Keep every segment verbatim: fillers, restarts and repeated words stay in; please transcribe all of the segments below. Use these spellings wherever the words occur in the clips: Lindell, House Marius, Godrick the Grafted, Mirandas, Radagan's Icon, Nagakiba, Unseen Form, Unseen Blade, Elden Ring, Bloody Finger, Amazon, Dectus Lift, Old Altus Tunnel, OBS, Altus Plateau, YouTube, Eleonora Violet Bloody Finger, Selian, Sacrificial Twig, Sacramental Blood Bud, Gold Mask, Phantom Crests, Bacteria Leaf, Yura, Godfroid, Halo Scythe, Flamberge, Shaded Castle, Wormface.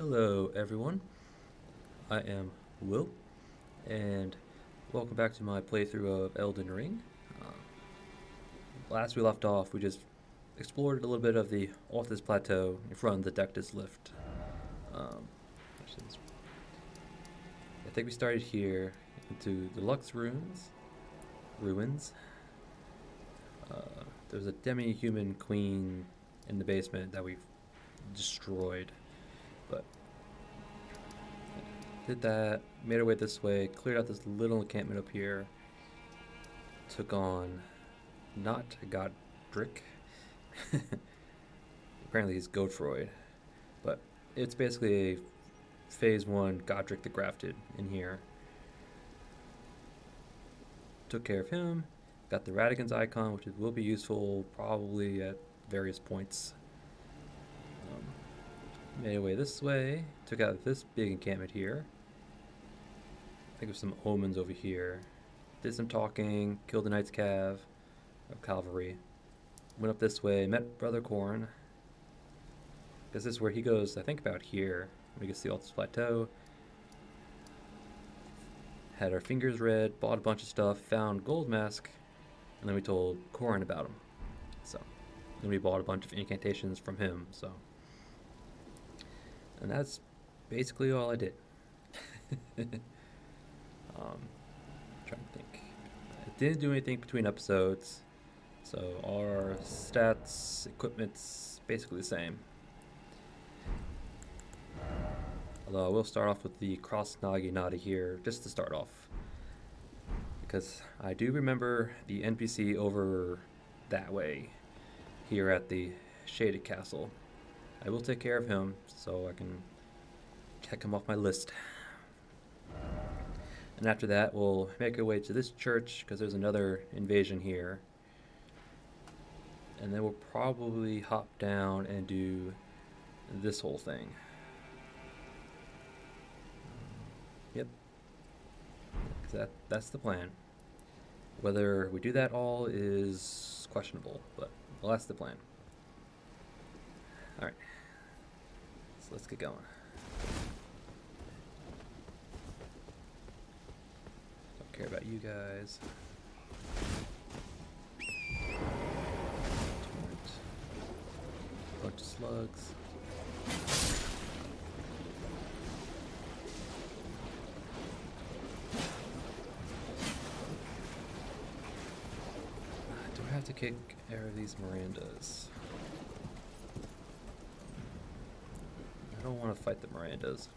Hello everyone, I am Will, and welcome back to my playthrough of Elden Ring. Uh, last we left off, we just explored a little bit of the Altus Plateau in front of the Dectus Lift. Um, I think we started here into the Lux Ruins. Ruins. Uh, there was a demi-human queen in the basement that we've destroyed. But did that, made our way this way, cleared out this little encampment up here, took on not Godrick. Apparently he's Godfroid, but it's basically a phase one Godrick the Grafted in here. Took care of him, got the Radagan's Icon, which will be useful probably at various points. Um, Made our way this way, took out this big encampment here. Think of some omens over here. Did some talking, killed the Knight's Cav of Calvary. Went up this way, met Brother Corn. This is where he goes, I think about here. We can see Altus Plateau. Had our fingers red, bought a bunch of stuff, found Gold Mask, and then we told Corn about him. So, then we bought a bunch of incantations from him, so. And that's basically all I did. um, trying to think. I didn't do anything between episodes, so all our stats, equipment's basically the same. Although I will start off with the Cross Nagi Nada here, just to start off. Because I do remember the N P C over that way, here at the Shaded Castle. I will take care of him, so I can check him off my list. And after that, we'll make our way to this church, because there's another invasion here. And then we'll probably hop down and do this whole thing. Yep. That, that's the plan. Whether we do that all is questionable, but well, that's the plan. Alright. So let's get going. Don't care about you guys. Torrent. Bunch of slugs. Do I have to kick air of these Mirandas? I don't want to fight the Mirandas.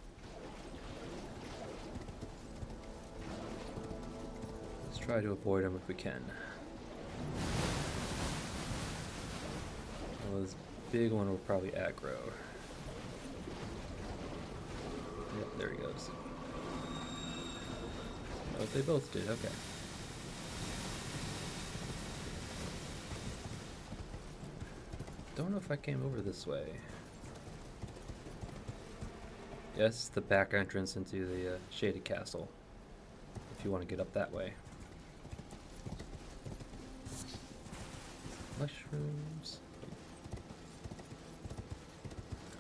Let's try to avoid them if we can. Well, this big one will probably aggro. Yep, there he goes. Oh, they both did, okay. Don't know if I came over this way. Yes, the back entrance into the uh, Shaded Castle, if you want to get up that way. Mushrooms.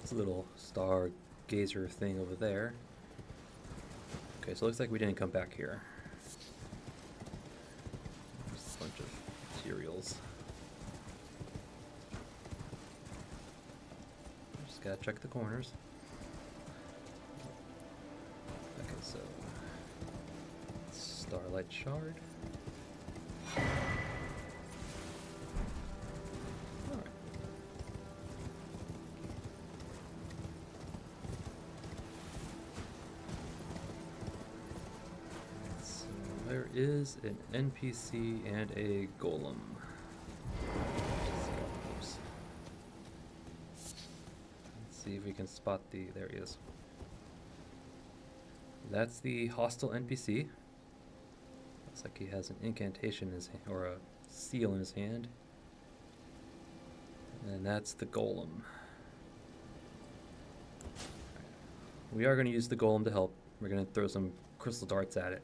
It's a little stargazer thing over there. Okay, so it looks like we didn't come back here. Just a bunch of materials. Just gotta check the corners. So, Starlight Shard. Alright. So, there is an N P C and a golem. Let's see if we can spot the. There he is. That's the hostile N P C. Looks like he has an incantation in his hand, or a seal in his hand. And that's the golem. We are going to use the golem to help. We're going to throw some crystal darts at it.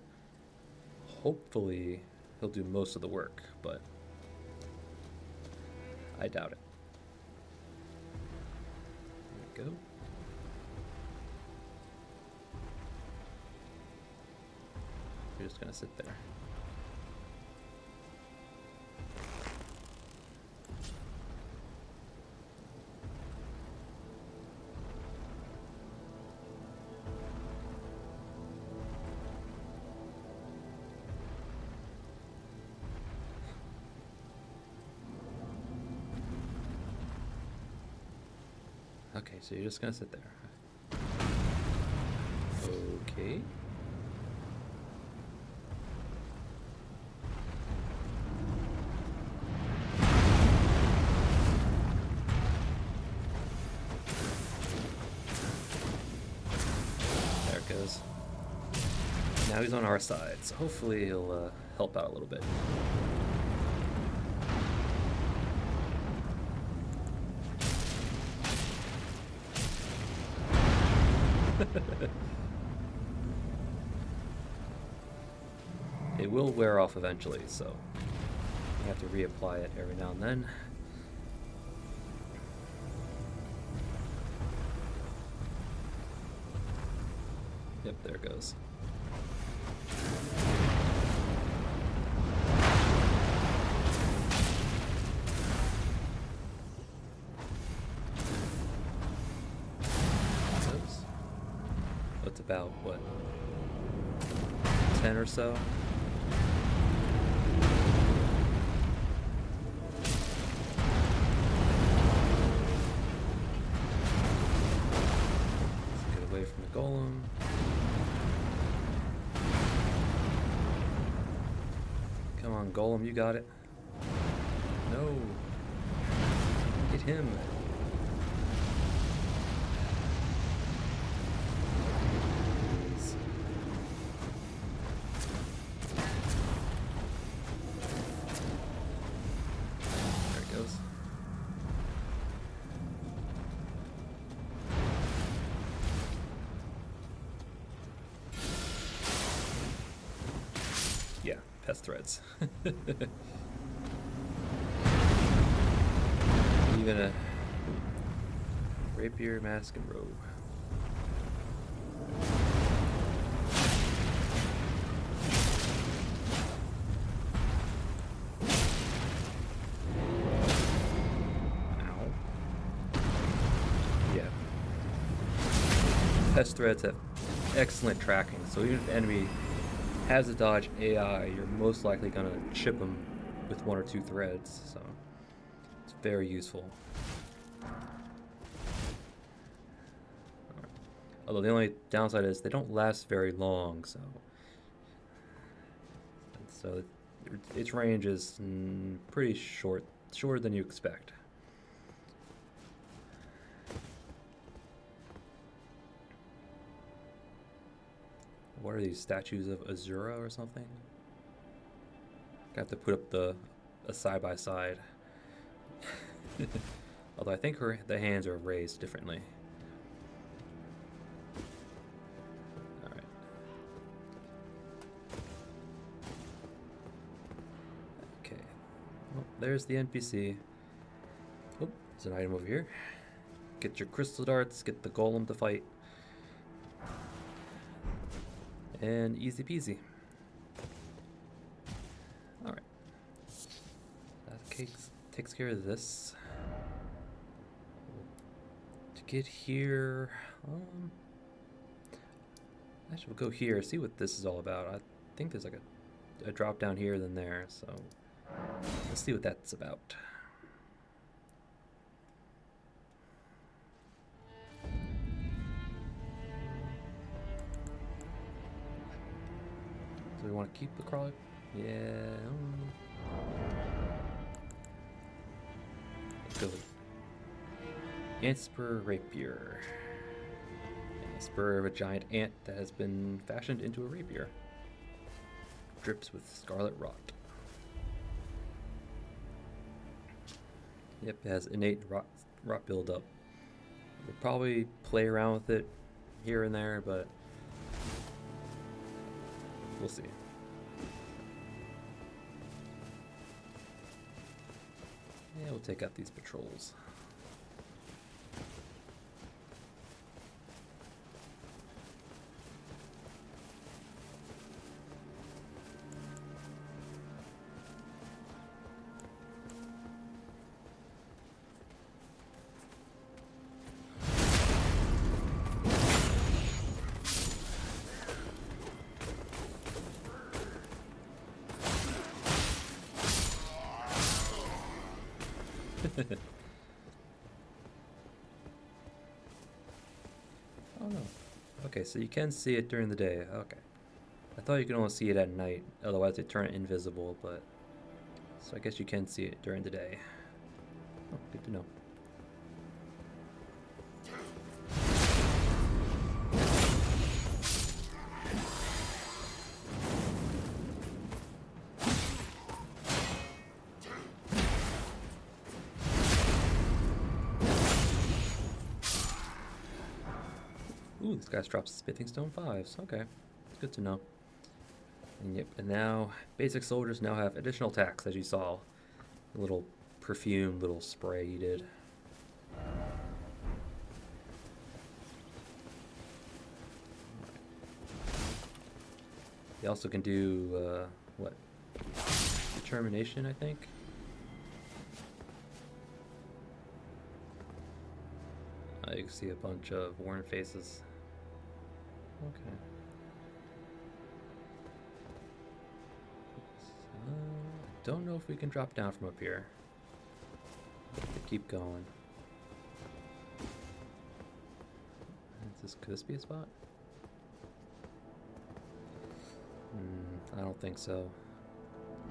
Hopefully, he'll do most of the work, but I doubt it. There we go. just gonna sit there. Okay, so you're just gonna sit there. Okay. There it goes. Now he's on our side, so hopefully he'll uh, help out a little bit. It will wear off eventually, so you have to reapply it every now and then. Yep, there it goes. That's about, what, ten or so? Golem, you got it. No. Get him. Jeez. There it goes. Yeah, pest threads. Even a rapier, mask, and robe. Ow. Yeah. Pest threads have excellent tracking, so even if enemy has a dodge A I, you're most likely gonna chip them with one or two threads, so it's very useful. Right. Although the only downside is they don't last very long, so and so its range is mm, pretty short, shorter than you expect. What are these, statues of Azura or something? I have to put up the a side by side. Although I think her the hands are raised differently. All right. Okay. Well, there's the N P C. Oh, there's an item over here. Get your crystal darts. Get the golem to fight. And easy peasy. Alright. That takes, takes care of this. To get here... Um, actually, we'll go here, see what this is all about. I think there's like a, a drop down here than there, so... Let's see what that's about. Do we want to keep the crawler? Yeah. Let's go. Antspur Rapier. A spur of a giant ant that has been fashioned into a rapier. Drips with scarlet rot. Yep, it has innate rot, rot buildup. We'll probably play around with it here and there, but we'll see. Yeah, we'll take out these patrols. Oh no. Okay, so you can see it during the day. Okay. I thought you could only see it at night, otherwise they turn it invisible, but... So I guess you can see it during the day. Oh, good to know. Ooh, this guy's dropped Smithy Stone fives. Okay, it's good to know. And yep, and now basic soldiers now have additional attacks, as you saw. The little perfume, little spray he did. They also can do uh, what? Determination, I think. Uh, you can see a bunch of worn faces. Okay. Don't know if we can drop down from up here. Keep going. Is this, could this be a spot? Mm, I don't think so.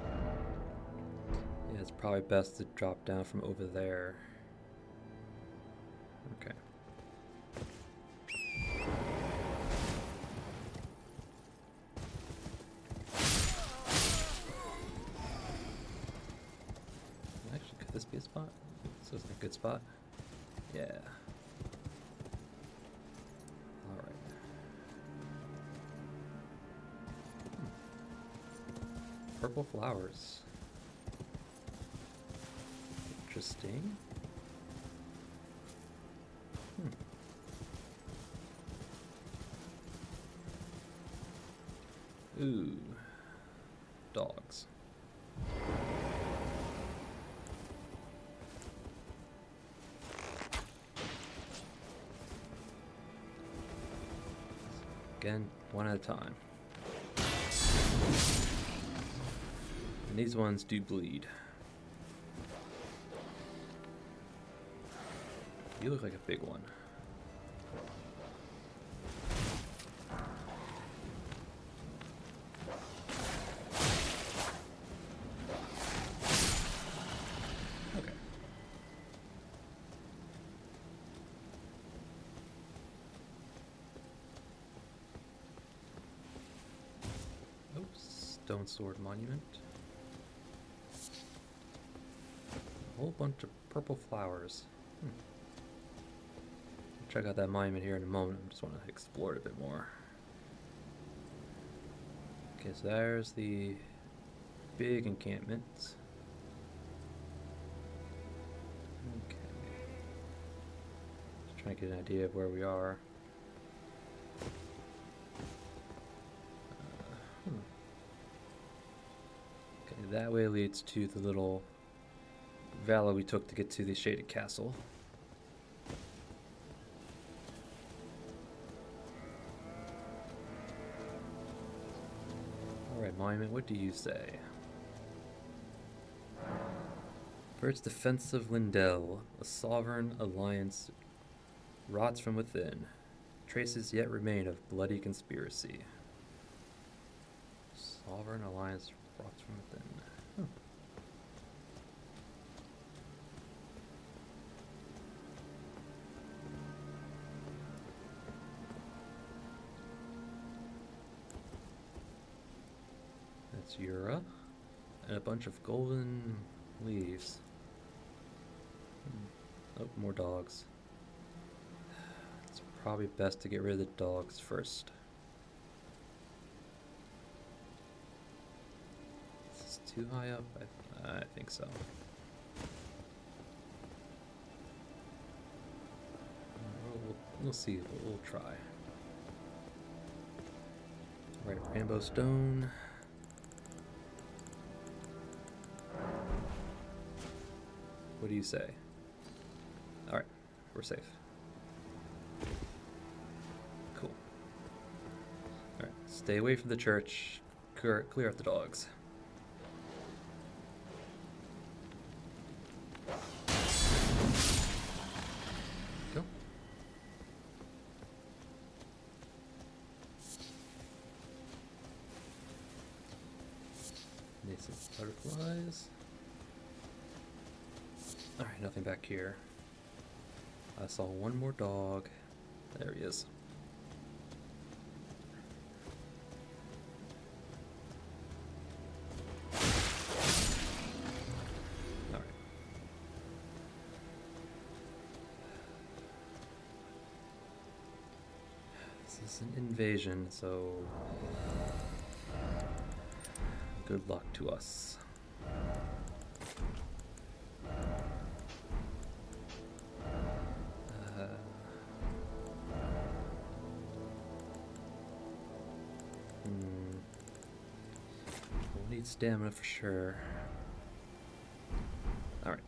Yeah, it's probably best to drop down from over there. Okay. Good spot. Yeah. All right. Hmm. Purple flowers. Interesting. Hmm. Ooh. Dogs. Again, one at a time. And these ones do bleed. You look like a big one. Stone Sword Monument. A whole bunch of purple flowers. Hmm. I'll check out that monument here in a moment. I just want to explore it a bit more. Okay, so there's the big encampment. Okay. Just trying to get an idea of where we are. That way leads to the little valley we took to get to the Shaded Castle. Alright, Monument, what do you say? First defense of Lindell, a sovereign alliance rots from within. Traces yet remain of bloody conspiracy. Sovereign alliance rots from within. Huh. That's Yura, and a bunch of golden leaves. Hmm. Oh, more dogs. It's probably best to get rid of the dogs first. Too high up? I, I think so. We'll, we'll, we'll see. We'll, we'll try. Right, Rainbow Stone. What do you say? Alright, we're safe. Cool. Alright, stay away from the church. Clear, clear out the dogs. butterflies. Alright, nothing back here. I saw one more dog. There he is. Alright. This is an invasion, so good luck to us. Stamina for sure. All right.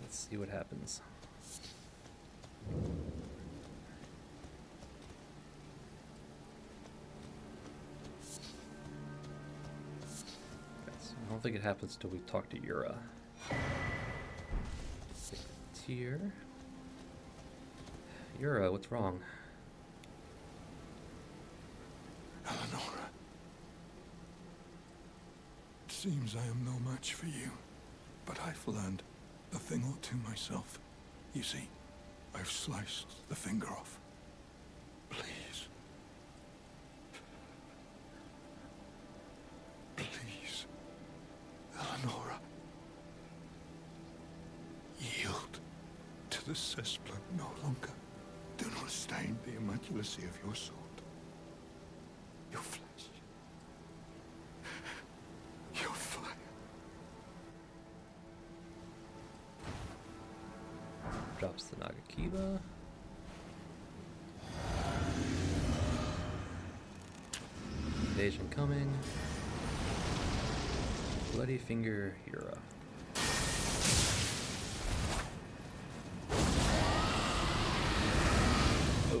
Let's see what happens. Okay, so I don't think it happens until we talk to Yura. Tier. Yura, what's wrong? Seems I am no match for you, but I've learned a thing or two myself. You see, I've sliced the finger off. Please. Please, Eleonora. Yield to the cesspool no longer. Do not stain the immaculacy of your soul. Drops the Nagakiba. Invasion coming. Bloody Finger Hero. Oh, I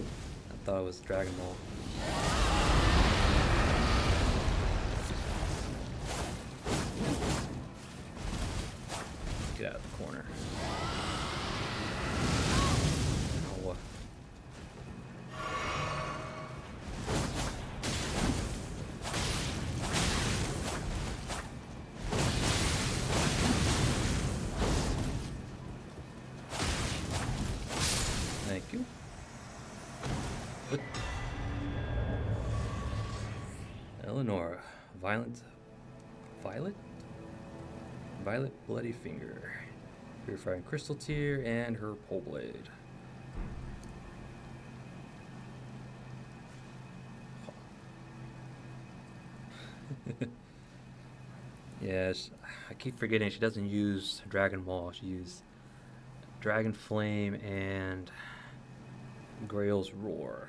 thought it was Dragon Ball. Get out of the corner. Violent, Violet? Violet Bloody Finger. Purifying Crystal Tear and her Pole Blade. Oh. Yeah, she, I keep forgetting she doesn't use Dragon Ball. She uses Dragon Flame and Grail's Roar.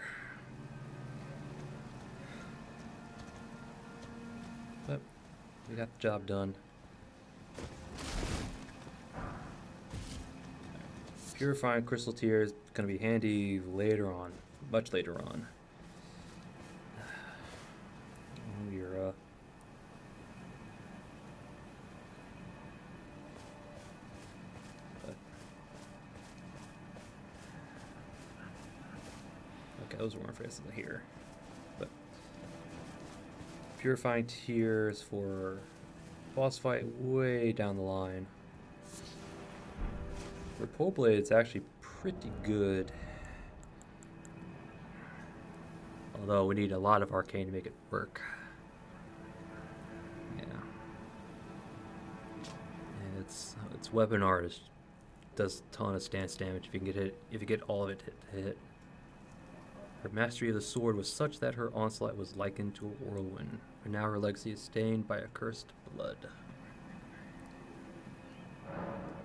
We got the job done. Purifying Crystal Tear is going to be handy later on, much later on. We're, uh... but... Okay, those weren't faces here. Purifying Tears for boss fight way down the line. For Pole Blade, it's actually pretty good. Although we need a lot of arcane to make it work. Yeah. And it's it's weapon artist does a ton of stance damage if you can get hit if you get all of it hit hit. Her mastery of the sword was such that her onslaught was likened to a whirlwind, and now her legacy is stained by accursed blood.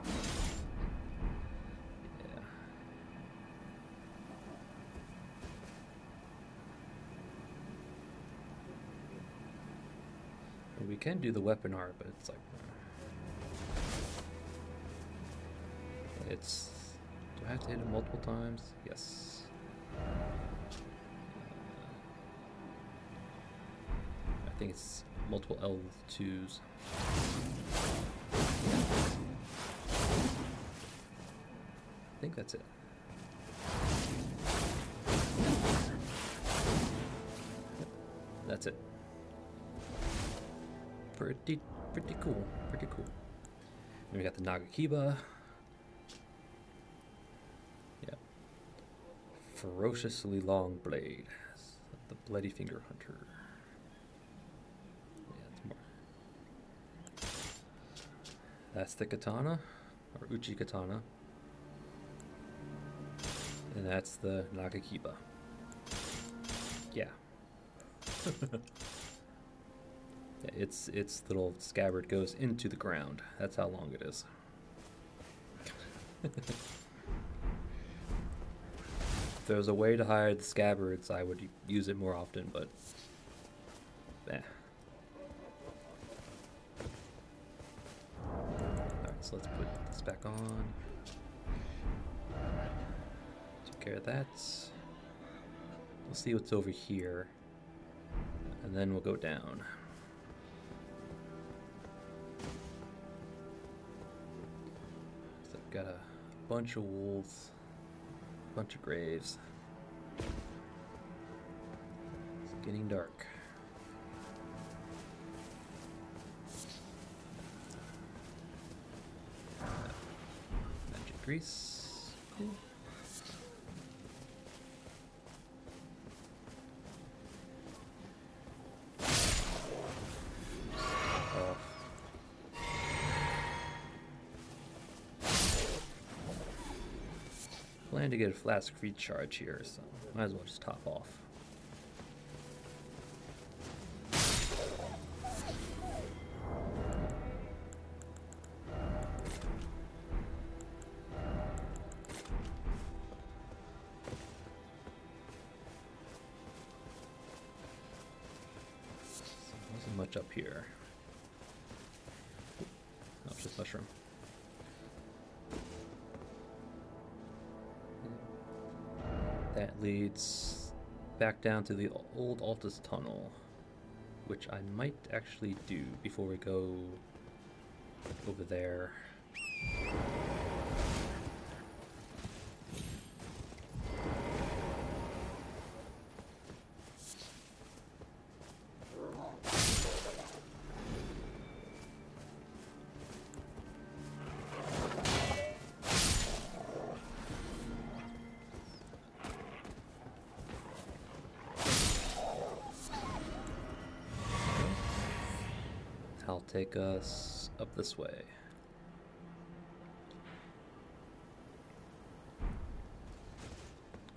Yeah. Well, we can do the weapon art, but it's like it's. Do I have to hit it multiple times? Yes. I think it's multiple L twos. I think that's it. that's it. Pretty, pretty cool, pretty cool. Then we got the Nagakiba. Yeah. Ferociously long blade. The Bloody Finger Hunter. Yeah, that's more. That's the katana, or Uchi katana. And that's the Nagakiba. Yeah. Yeah, its its little scabbard goes into the ground. That's how long it is. If there was a way to hide the scabbards, I would use it more often, but eh. Alright, so let's put this back on. Take care of that. We'll see what's over here, and then we'll go down. So I've got a bunch of wolves, a bunch of graves. It's getting dark. Magic grease. Cool. To get a flask recharge here, so might as well just top off. So wasn't much up here. Oh, it's just mushroom. That leads back down to the Old Altus Tunnel, which I might actually do before we go over there. Take us up this way.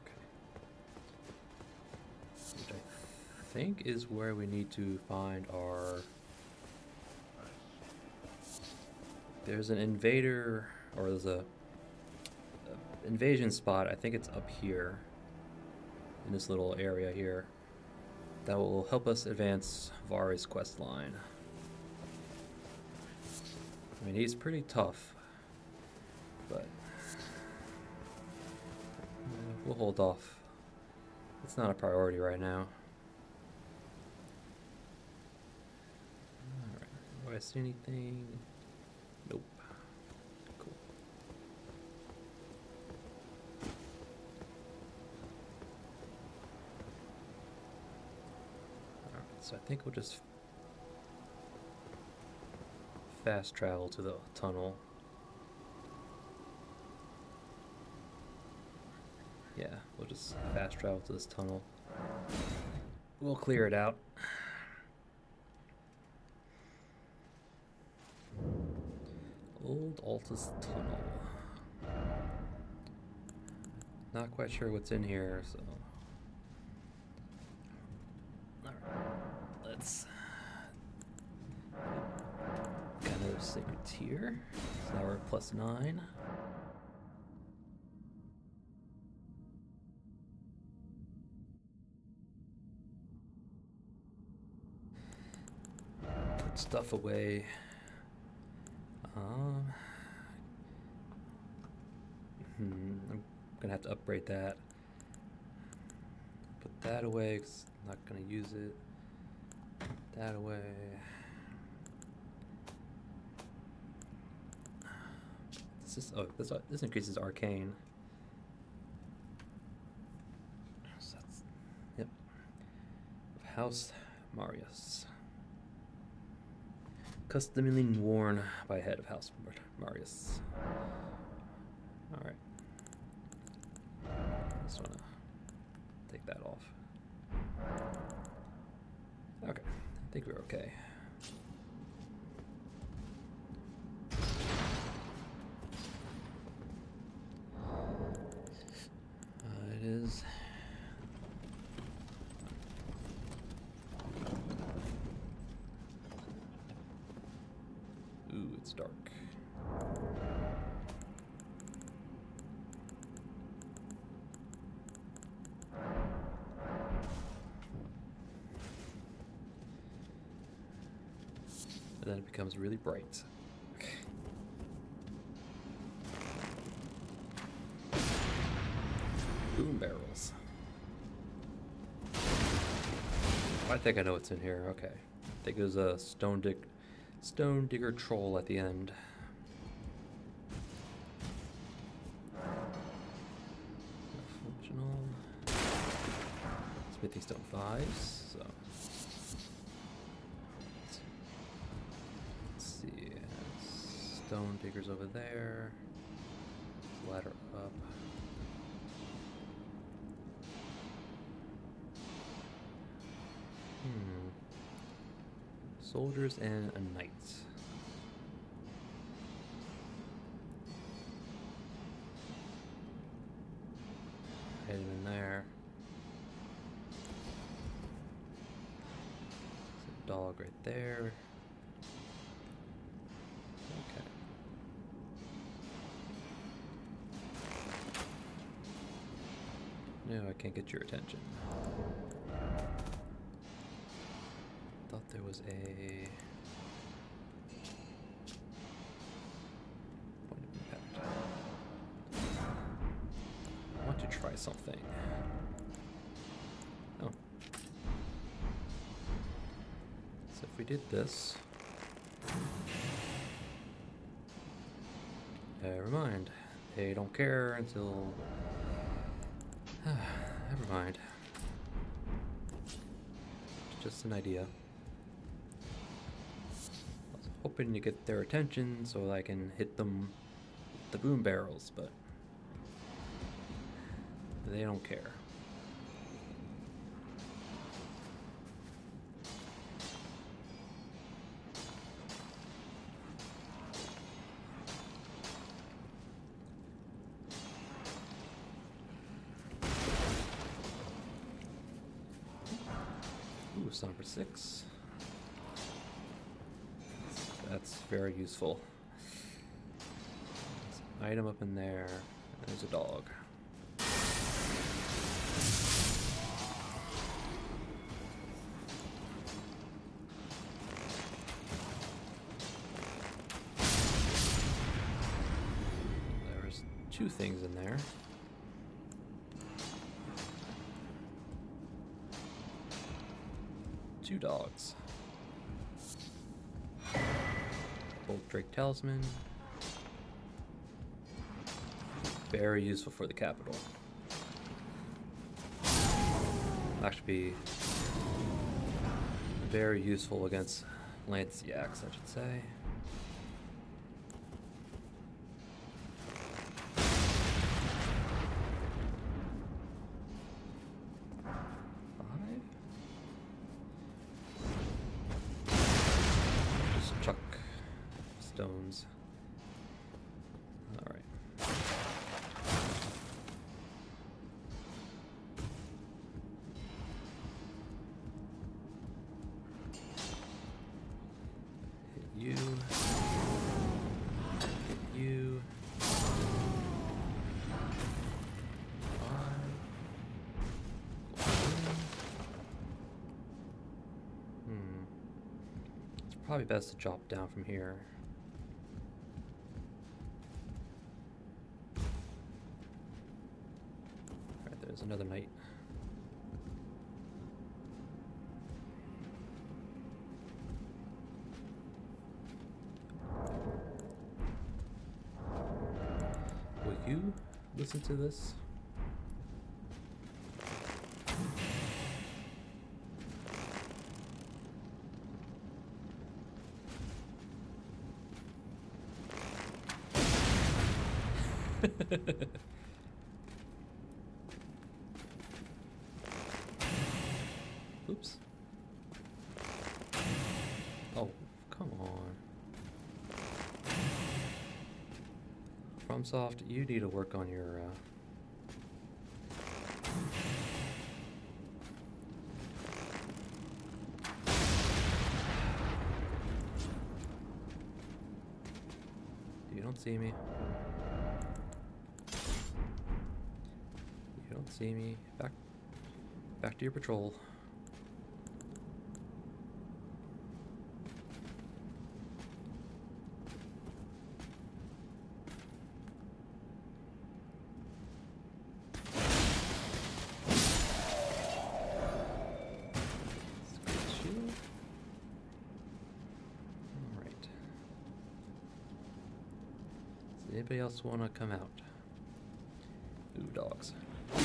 Okay. Which I think is where we need to find our... There's an invader, or there's a, a invasion spot. I think it's up here, in this little area here, that will help us advance Vari's quest line. I mean, he's pretty tough, but we'll hold off. It's not a priority right now. Alright, do I see anything? Nope. Cool. Alright, so I think we'll just fast travel to the tunnel. Yeah, we'll just fast travel to this tunnel. We'll clear it out. Old Altus Tunnel. Not quite sure what's in here, so. Alright, let's. Sacred tier. So now we're at plus nine. Put stuff away. Um, hmm, I'm gonna have to upgrade that. Put that away because I'm not gonna use it. Put that away. This, oh, this, this increases arcane. So that's, yep. House Marius. Customly worn by head of House Marius. Alright. I just want to take that off. Okay, I think we're okay. Uh, it is. Ooh, it's dark. And then it becomes really bright. Okay. Boom barrels. I think I know what's in here. Okay. I think it was a stone dig stone digger troll at the end. Functional. Smithy Stone fives, so. Stone diggers over there. Ladder up. Hmm. Soldiers and a knight. Heading in there. There's a dog right there. No, I can't get your attention. Thought there was a point of impact. I want to try something. Oh. So if we did this. Never mind. They don't care until. Never mind. Just an idea. I was hoping to get their attention so that I can hit them with the boom barrels, but they don't care. Number six. That's very useful. There's an item up in there. There's a dog. There's two things in there. Two dogs. Bolt Drake Talisman. Very useful for the capital. Actually, very useful against Lance Yaks, I should say. Probably best to drop down from here. Alright, there's another knight. Will you listen to this? Oops. Oh, come on. FromSoft, you need to work on your, uh... You don't see me. You don't see me. Back, back to your patrol. Anybody else want to come out? Ooh, dogs. Yeah.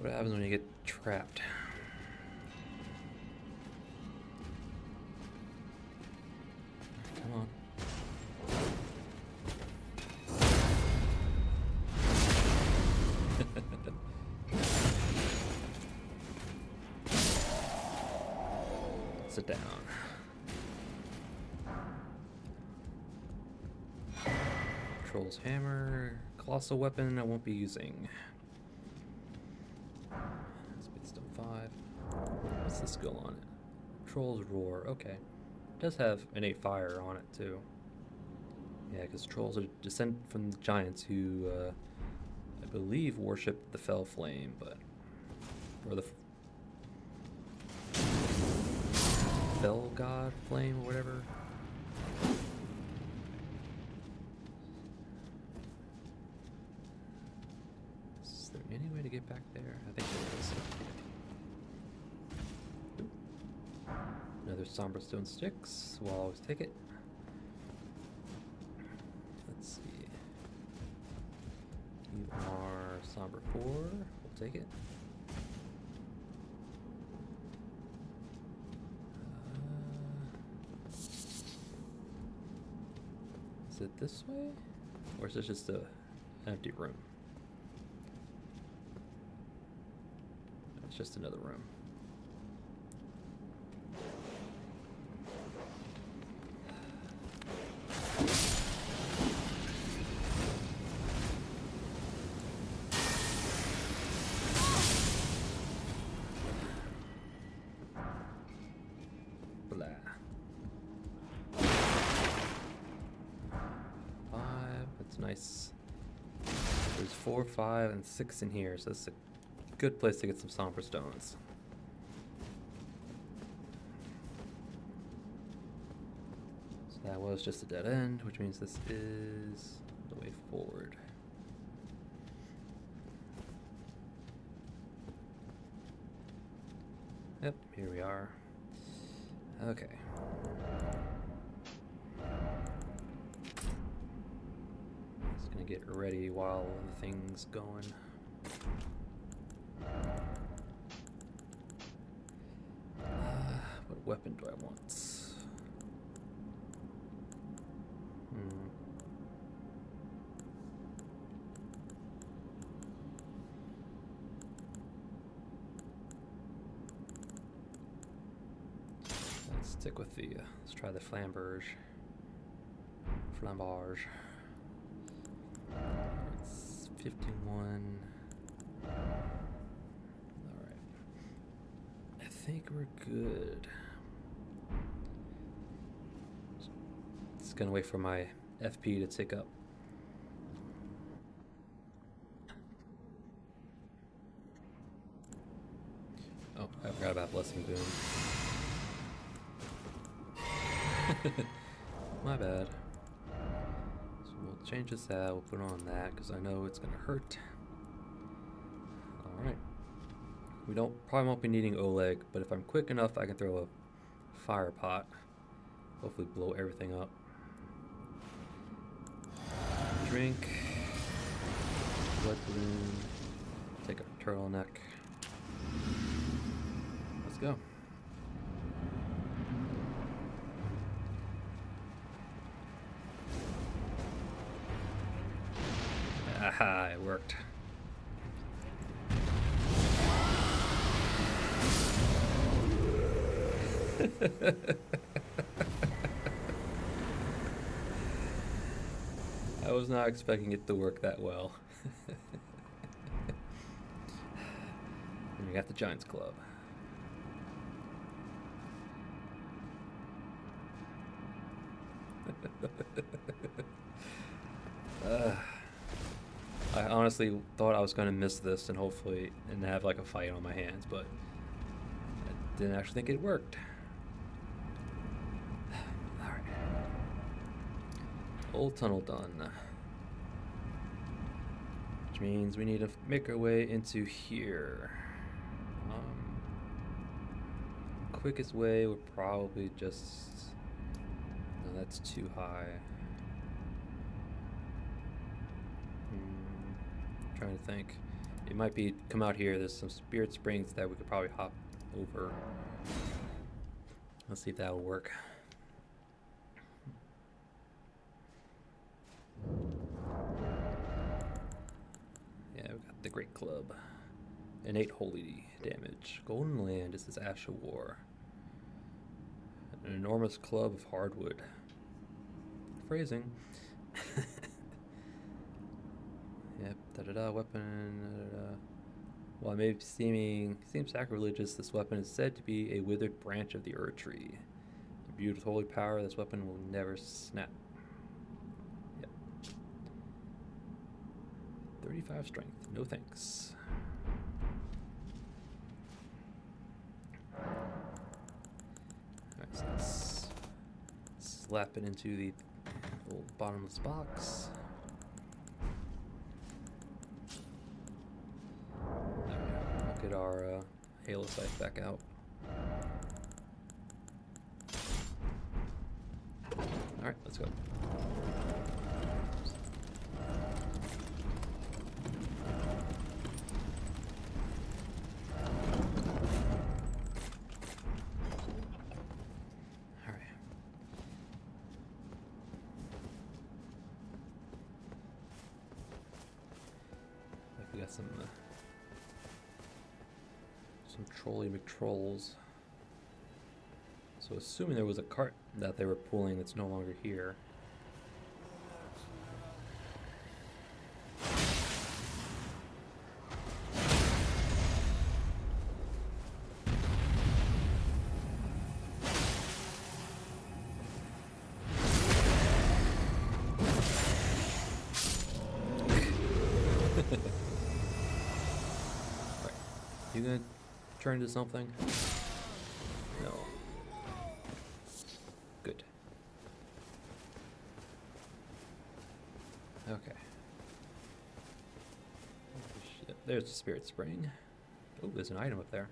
What happens when you get trapped? Hammer, colossal weapon I won't be using. Spitstone five. What's the skill on it? Troll's Roar, okay. It does have innate fire on it too. Yeah, because trolls are descended from the giants who, uh, I believe, worshipped the fell flame, but. Or the. Fell god flame or whatever. Any way to get back there? I think there is. Another somber stone sticks. We'll always take it. Let's see. You are somber four. We'll take it. Uh, is it this way? Or is it just a empty room? Just another room. Blah. Five, that's nice. There's four, five, and six in here, so that's a good place to get some somber stones. So that was just a dead end, which means this is the way forward. Yep, here we are. Okay. Just gonna get ready while the thing's going. Weapon do I want? Hmm. Let's stick with the. Uh, let's try the Flamberge. Flamberge. It's fifty-one. All right. I think we're good. Gonna wait for my F P to tick up. Oh, I forgot about Blessing Boon. My bad. So we'll change this out, we'll put on that, because I know it's gonna hurt. Alright. We don't probably won't be needing Oleg, but if I'm quick enough I can throw a fire pot. Hopefully blow everything up. Drink. Blood balloon. Take a turtleneck. Let's go. Aha, it worked. I was not expecting it to work that well. And we got the Giants Club. uh, I honestly thought I was going to miss this and hopefully and have like a fight on my hands, but I didn't actually think it worked. Old tunnel done, which means we need to make our way into here. Um, quickest way would probably just, no, that's too high. Hmm, trying to think, it might be come out here. There's some spirit springs that we could probably hop over. Let's see if that will work. The Great Club. An eight holy damage. Golden Land is this Ash of War. An enormous club of hardwood. Phrasing. Yep, da da da, weapon. Da, da, da. While it may be seeming, seem sacrilegious, this weapon is said to be a withered branch of the Ur Tree. Imbued with holy power, this weapon will never snap. thirty-five strength, no thanks. Alright, so let's slap it into the little bottomless box. Alright, we'll get our uh, Halo Scythe back out. Alright, let's go. Trolls. So assuming there was a cart that they were pulling that's no longer here. You gonna turn into something? No. Good. Okay. Oh, shit. There's the Spirit Spring. Oh, there's an item up there.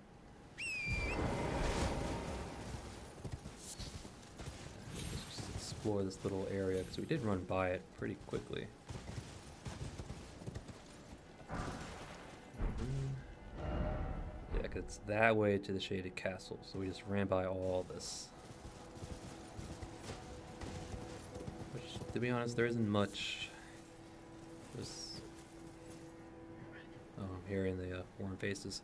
Let's just explore this little area because we did run by it pretty quickly. It's that way to the Shaded Castle, so we just ran by all this. Which, to be honest, there isn't much. There's... Oh, I'm hearing the uh, Worm faces.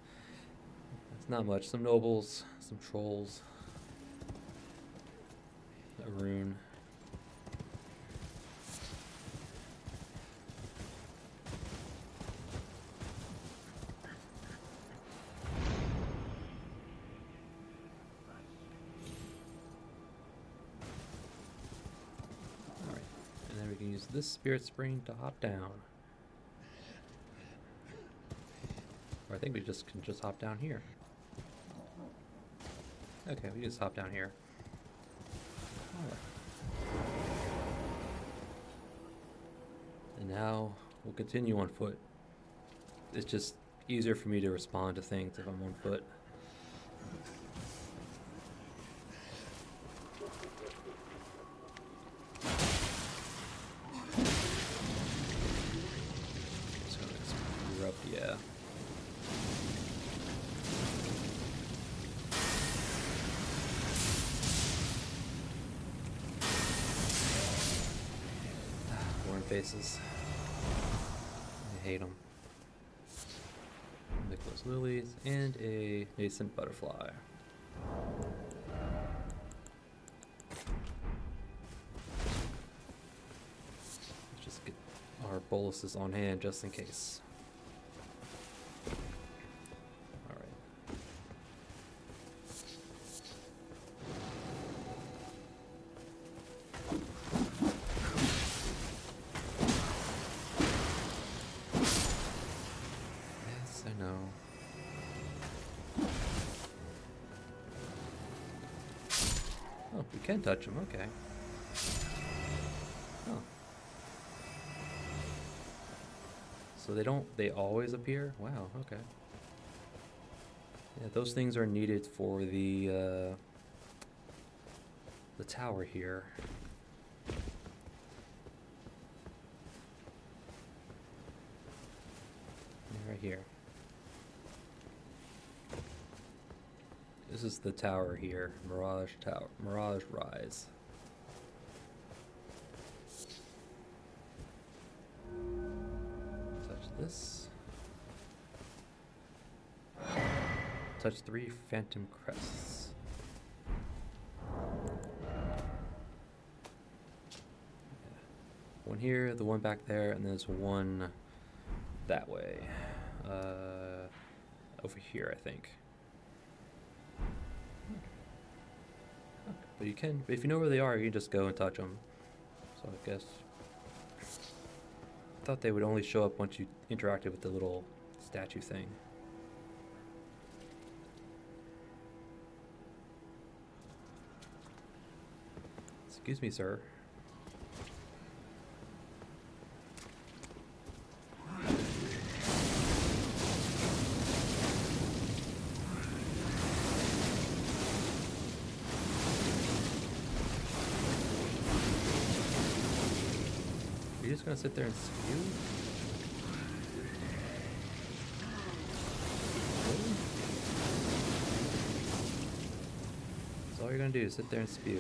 It's not much. Some nobles, some trolls, a rune. This Spirit Spring to hop down, or I think we just can just hop down here. Okay, we just hop down here. Right. And now we'll continue on foot. It's just easier for me to respond to things if I'm on foot. faces. I hate them. Nicholas Lilies and a nascent butterfly. Let's just get our boluses on hand just in case. Can touch him, okay. Huh. So they don't, they always appear? Wow, okay. Yeah, those things are needed for the, uh, the tower here. Right here. This is the tower here, Mirage Tower, Mirage Rise. Touch this. Touch three Phantom Crests. One here, the one back there, and there's one that way. Uh, over here, I think. But you can, if you know where they are, you can just go and touch them. So I guess I thought they would only show up once you interacted with the little statue thing. Excuse me, sir. Gonna sit there and spew? Really? That's all you're gonna do, sit there and spew.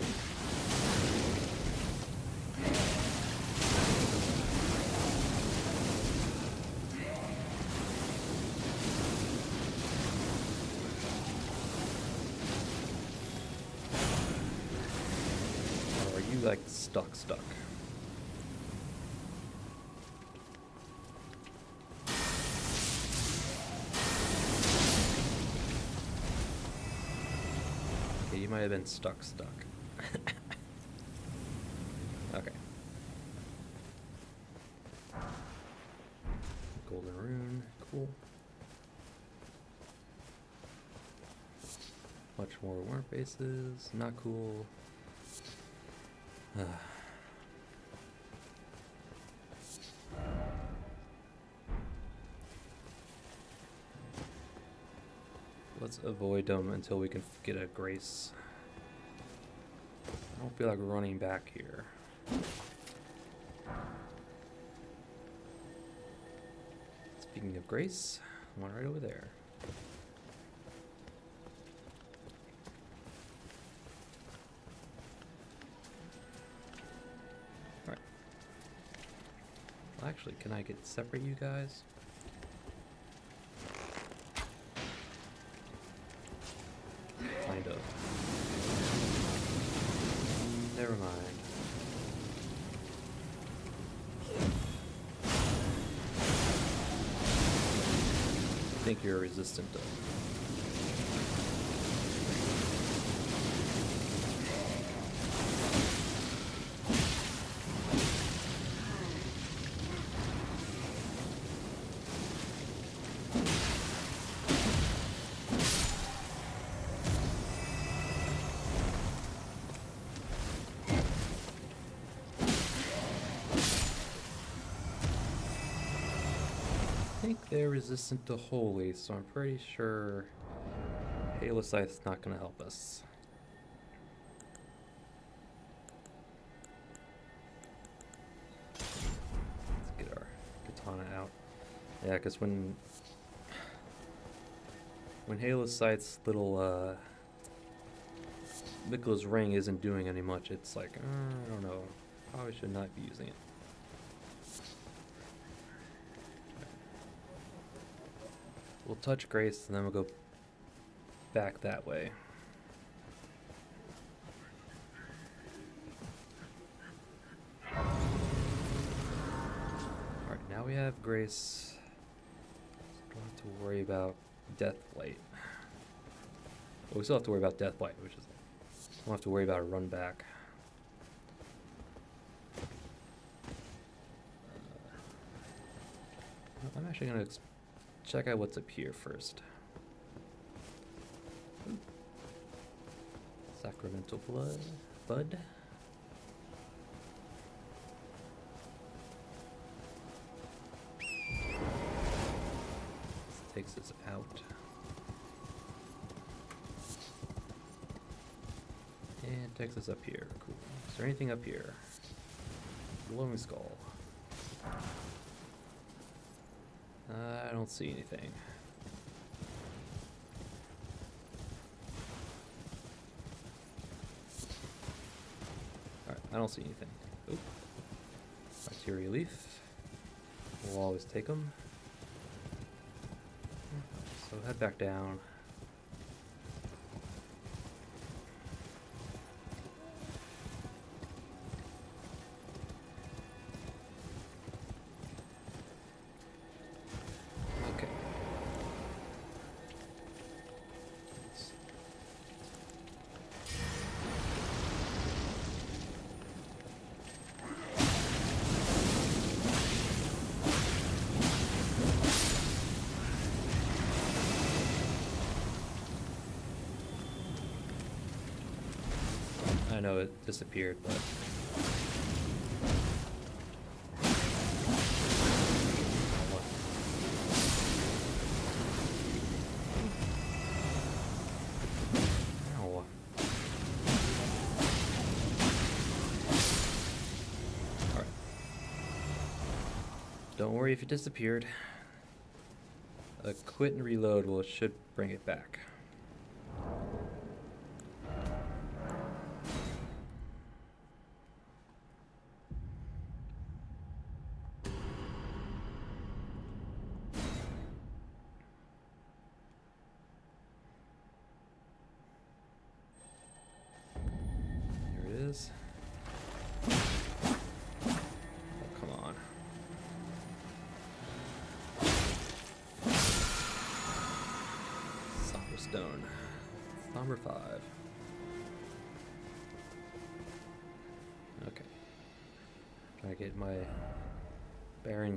Or are you like stuck, stuck? Might have been stuck, stuck. Okay. Golden rune, cool. Much more wormfaces, not cool. Let's avoid them until we can get a grace. I don't feel like running back here. Speaking of grace, one right over there. Alright. Well, actually, can I get separate you guys? Kind of. Never mind. I think you're resistant to it. They're resistant to holy, so I'm pretty sure Halo Scythe's not going to help us. Let's get our katana out. Yeah, because when when Halo Scythe's little uh, Mikola's ring isn't doing any much, it's like uh, I don't know. Probably should not be using it. We'll touch Grace, and then we'll go back that way. Alright, now we have Grace. Don't have to worry about Deathblight. But we still have to worry about Deathblight, which is... We'll have to worry about a run back. Uh, I'm actually going to check out what's up here first. Sacramental Blood Bud. This takes us out. And takes us up here. Cool. Is there anything up here? Glowing skull. Uh, I don't see anything. Alright, I don't see anything. Oop. Bacteria leaf. We'll always take them. So head back down. I know it disappeared, but ow. Alright. Don't worry if it disappeared. A quit and reload will should bring it back.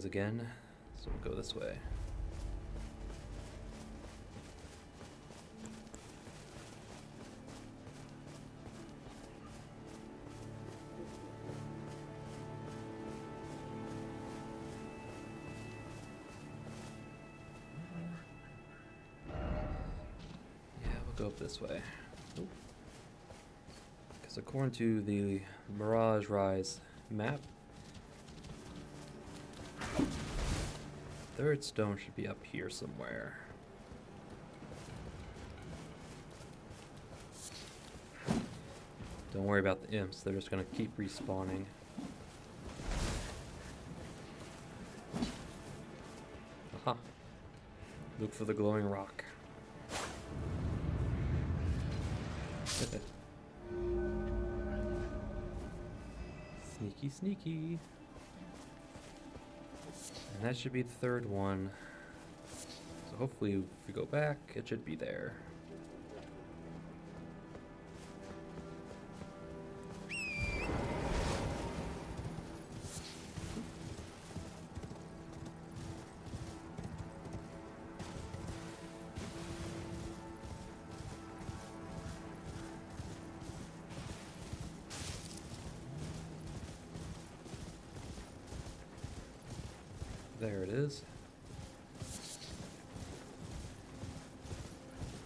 Again, so we'll go this way. Yeah, we'll go up this way. Because according to the Mirage Rise map, third stone should be up here somewhere. Don't worry about the imps, they're just gonna keep respawning. Aha! Look for the glowing rock. Sneaky, sneaky. And that should be the third one. So hopefully if we go back, it should be there. There it is.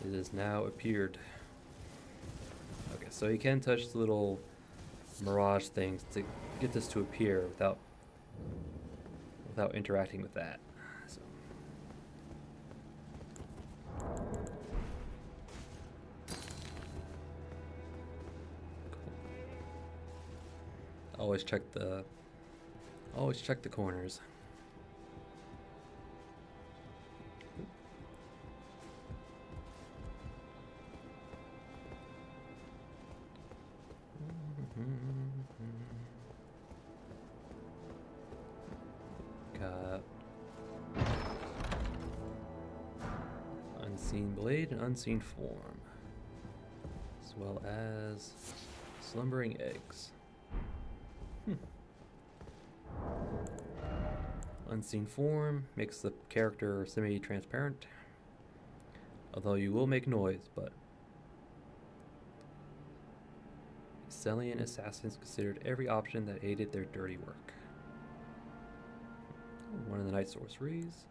It has now appeared. Okay, so you can touch the little mirage things to get this to appear without without interacting with that. So. Cool. Always check the always check the corners. Unseen Blade and Unseen Form, as well as Slumbering Eggs. Hmm. Unseen Form makes the character semi-transparent, although you will make noise, but... Selian assassins considered every option that aided their dirty work. One of the Night Sorceries,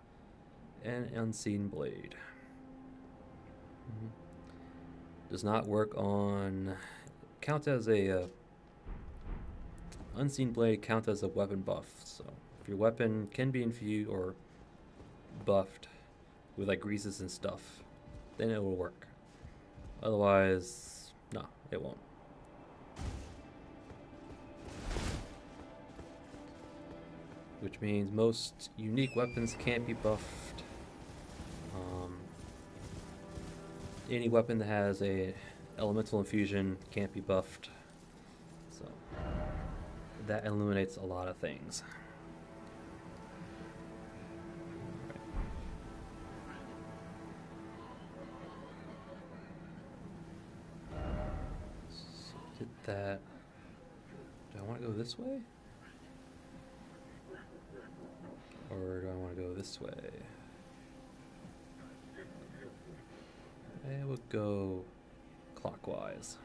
and Unseen Blade. Mm-hmm. Does not work on... Counts as a... Uh, Unseen Blade counts as a weapon buff, so if your weapon can be infused or buffed with like greases and stuff, then it will work. Otherwise, no, it won't. Which means most unique weapons can't be buffed. Um, any weapon that has a elemental infusion can't be buffed. So that eliminates a lot of things. Right. So did that. Do I want to go this way? Or do I want to go this way? I will go clockwise.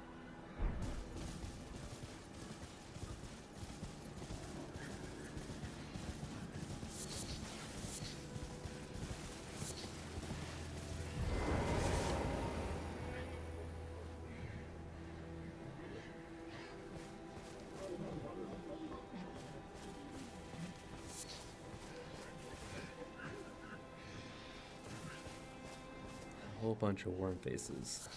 Bunch of worm faces.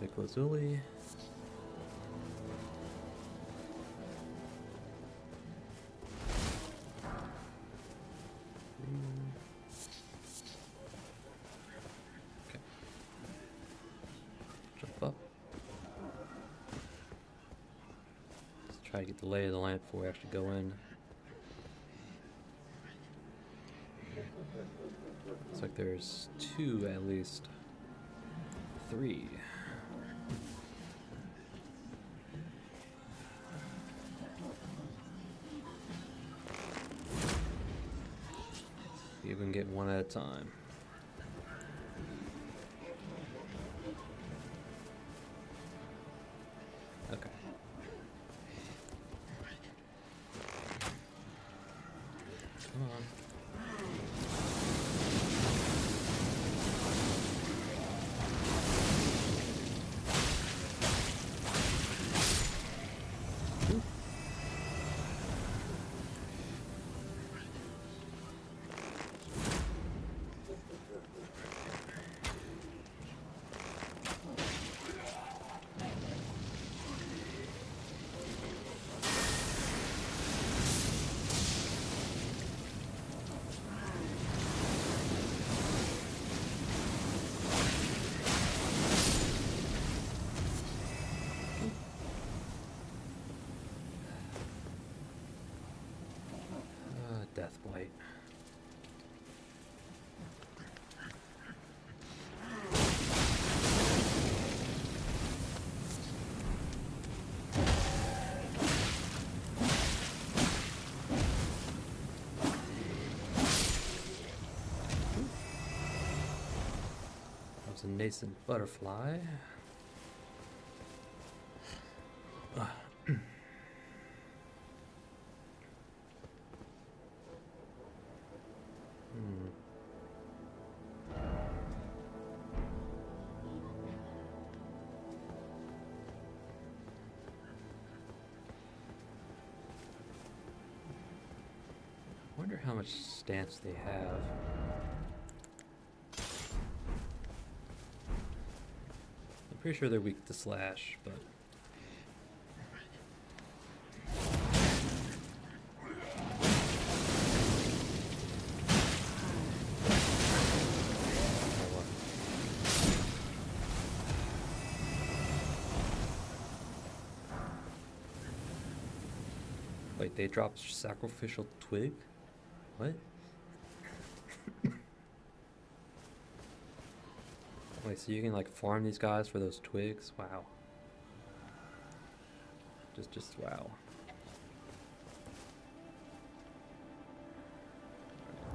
Nicholas Uli. Okay. Jump up. Let's try to get the lay of the land before we actually go in. Looks like there's two, at least three. You can get one at a time. Okay. Come on. Deathblight. That was a nascent butterfly. How much stance they have. I'm pretty sure they're weak to slash, but wait, they dropped sacrificial twig? What? Wait, so you can like farm these guys for those twigs? Wow. Just, just wow.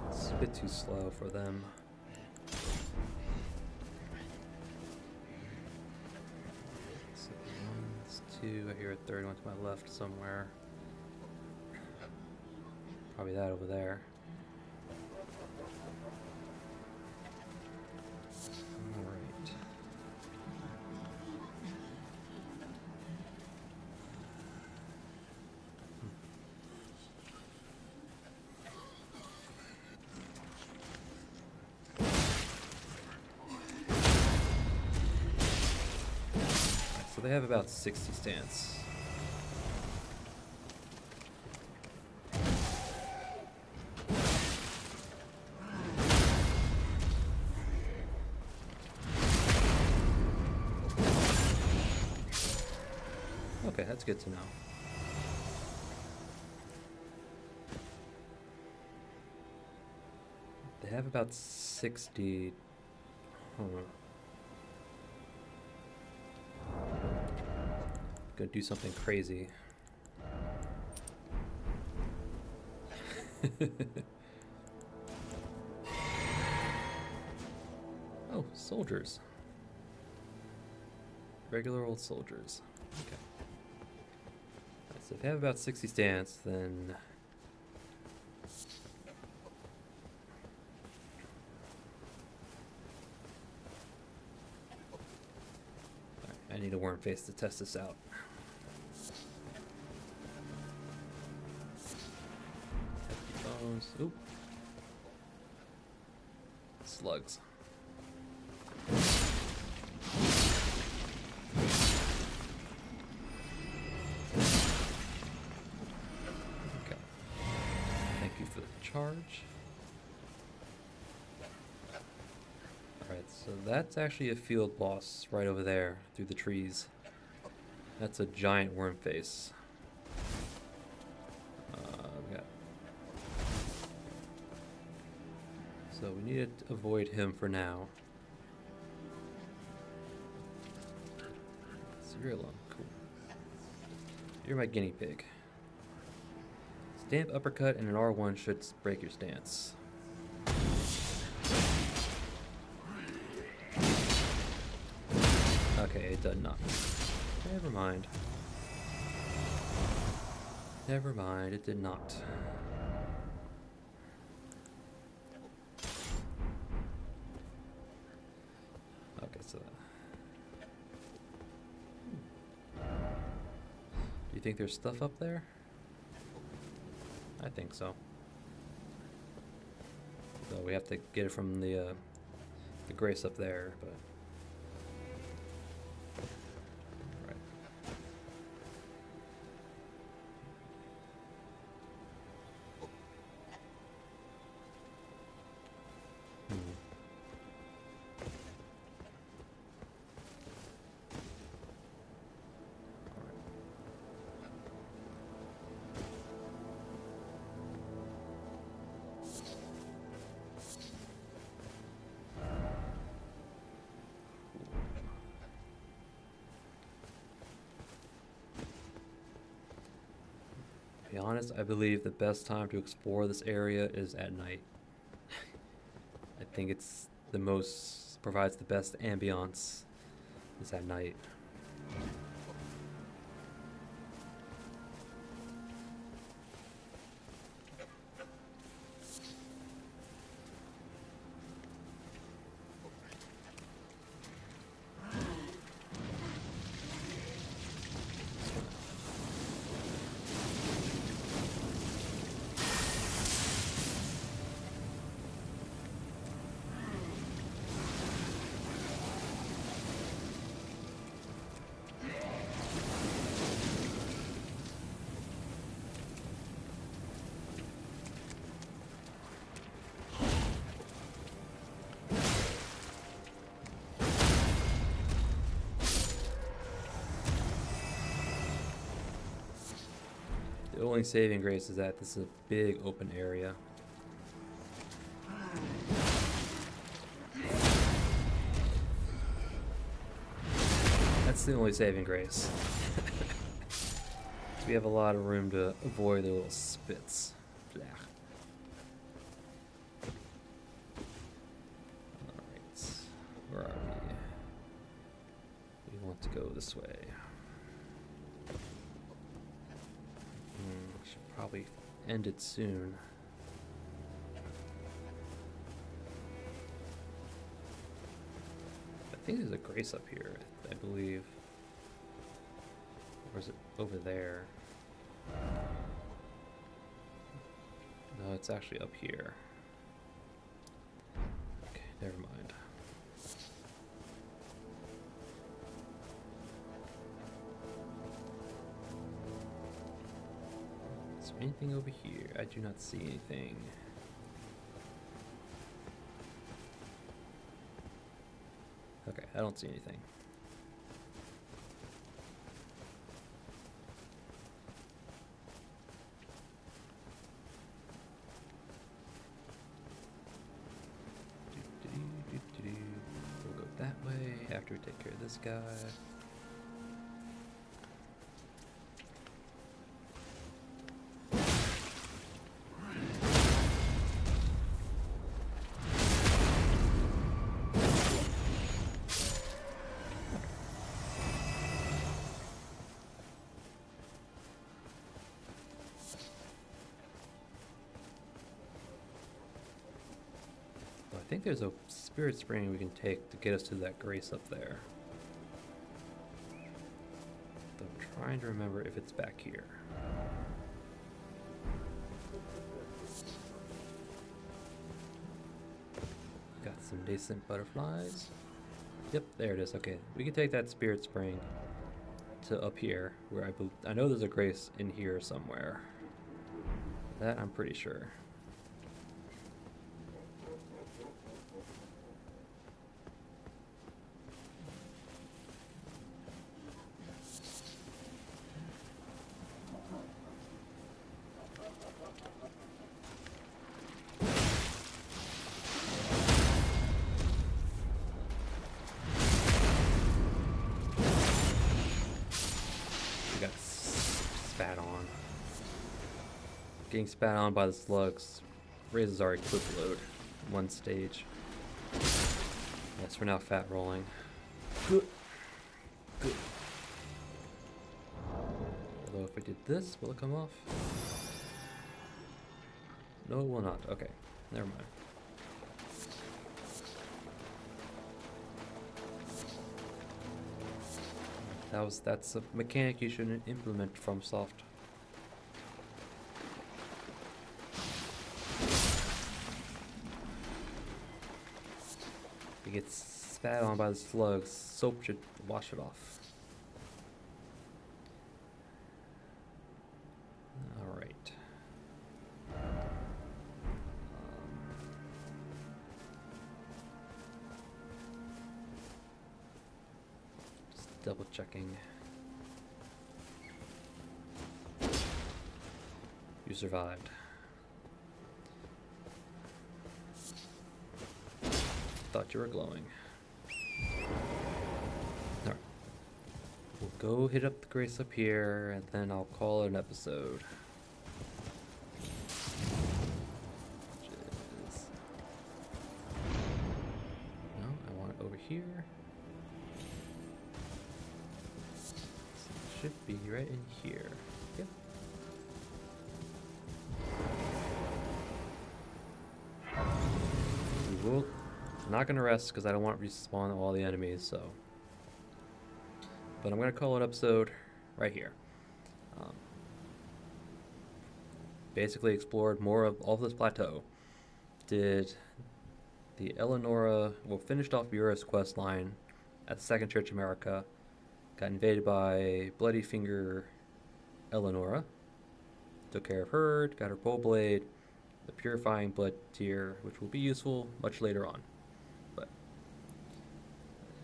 It's a bit too slow for them. So one, it's two, I hear a third one to my left somewhere. Probably that over there. They have about sixty stance. Okay, that's good to know. They have about sixty. Huh. Gonna do something crazy. Oh, soldiers. Regular old soldiers. Okay. Right, so if they have about sixty stance, then right, I need a Wormface to test this out. Oop. Slugs. Okay. Thank you for the charge. Alright, so that's actually a field boss right over there through the trees. That's a giant Wormface. So we need to avoid him for now. So you're alone, cool. You're my guinea pig. Stamp uppercut and an R one should break your stance. Okay, it does not. Never mind. Never mind, it did not. Think there's stuff up there? I think so. So we have to get it from the uh, the grace up there, but right. Hmm. To be honest, I believe the best time to explore this area is at night. I think it's the most, provides the best ambiance is at night. The only saving grace is that this is a big open area. That's the only saving grace. We have a lot of room to avoid their little spits. Blah. Alright. Where are we? We want to go this way. Mm, we should probably end it soon. I think there's a grace up here, I believe. Or is it over there? No, it's actually up here. Okay, never mind. Is there anything over here? I do not see anything. Okay, I don't see anything. This guy. So I think there's a spirit spring we can take to get us to that grace up there. Trying to remember if it's back here. Got some decent butterflies. Yep, there it is. Okay, we can take that spirit spring to up here, where I be I know there's a grace in here somewhere. That I'm pretty sure. Getting spat on by the slugs raises our equip load in one stage. Yes, we're now fat rolling. Good. Good. Although if we did this, will it come off? No, it will not. Okay, never mind. That was that's a mechanic you shouldn't implement from soft. Gets spat on by the slugs, soap should wash it off. Alright. Um, just double checking. You survived. Thought you were glowing. Alright. We'll go hit up the grace up here, and then I'll call it an episode. Just... No, I want it over here. So it should be right in here. Yep. We will... I'm not going to rest because I don't want to respawn all the enemies, so. But I'm going to call it an episode right here. Um, basically explored more of Altus Plateau. Did the Eleonora, well, finished off Yura's quest line at the Second Church America. Got invaded by Bloody Finger Eleonora. Took care of her, got her pole blade, the Purifying Blood tier, which will be useful much later on.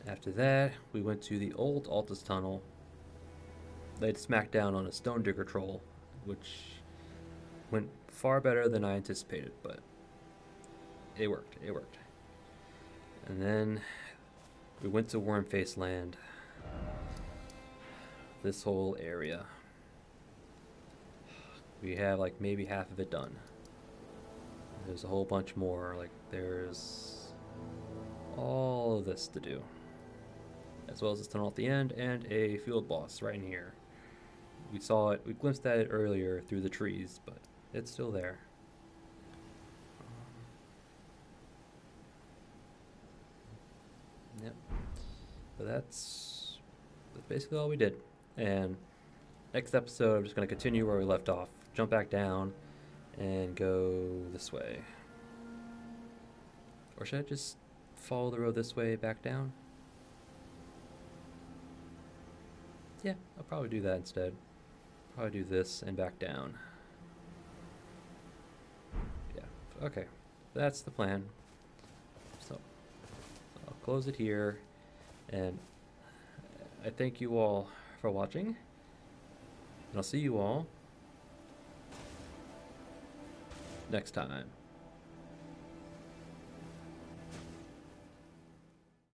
After that, we went to the Old Altus Tunnel. Laid smack down on a stone digger troll, which went far better than I anticipated, but it worked, it worked. And then we went to Wormface land. this whole area. We have like maybe half of it done. There's a whole bunch more, like there's all of this to do. As well as this tunnel at the end and a field boss right in here. We saw it, we glimpsed at it earlier through the trees, but it's still there. Yep. But that's, that's basically all we did. And next episode, I'm just going to continue where we left off. Jump back down and go this way. Or should I just follow the road this way back down? Yeah, I'll probably do that instead. Probably do this and back down. Yeah, okay. That's the plan. So, I'll close it here. And I thank you all for watching. And I'll see you all next time.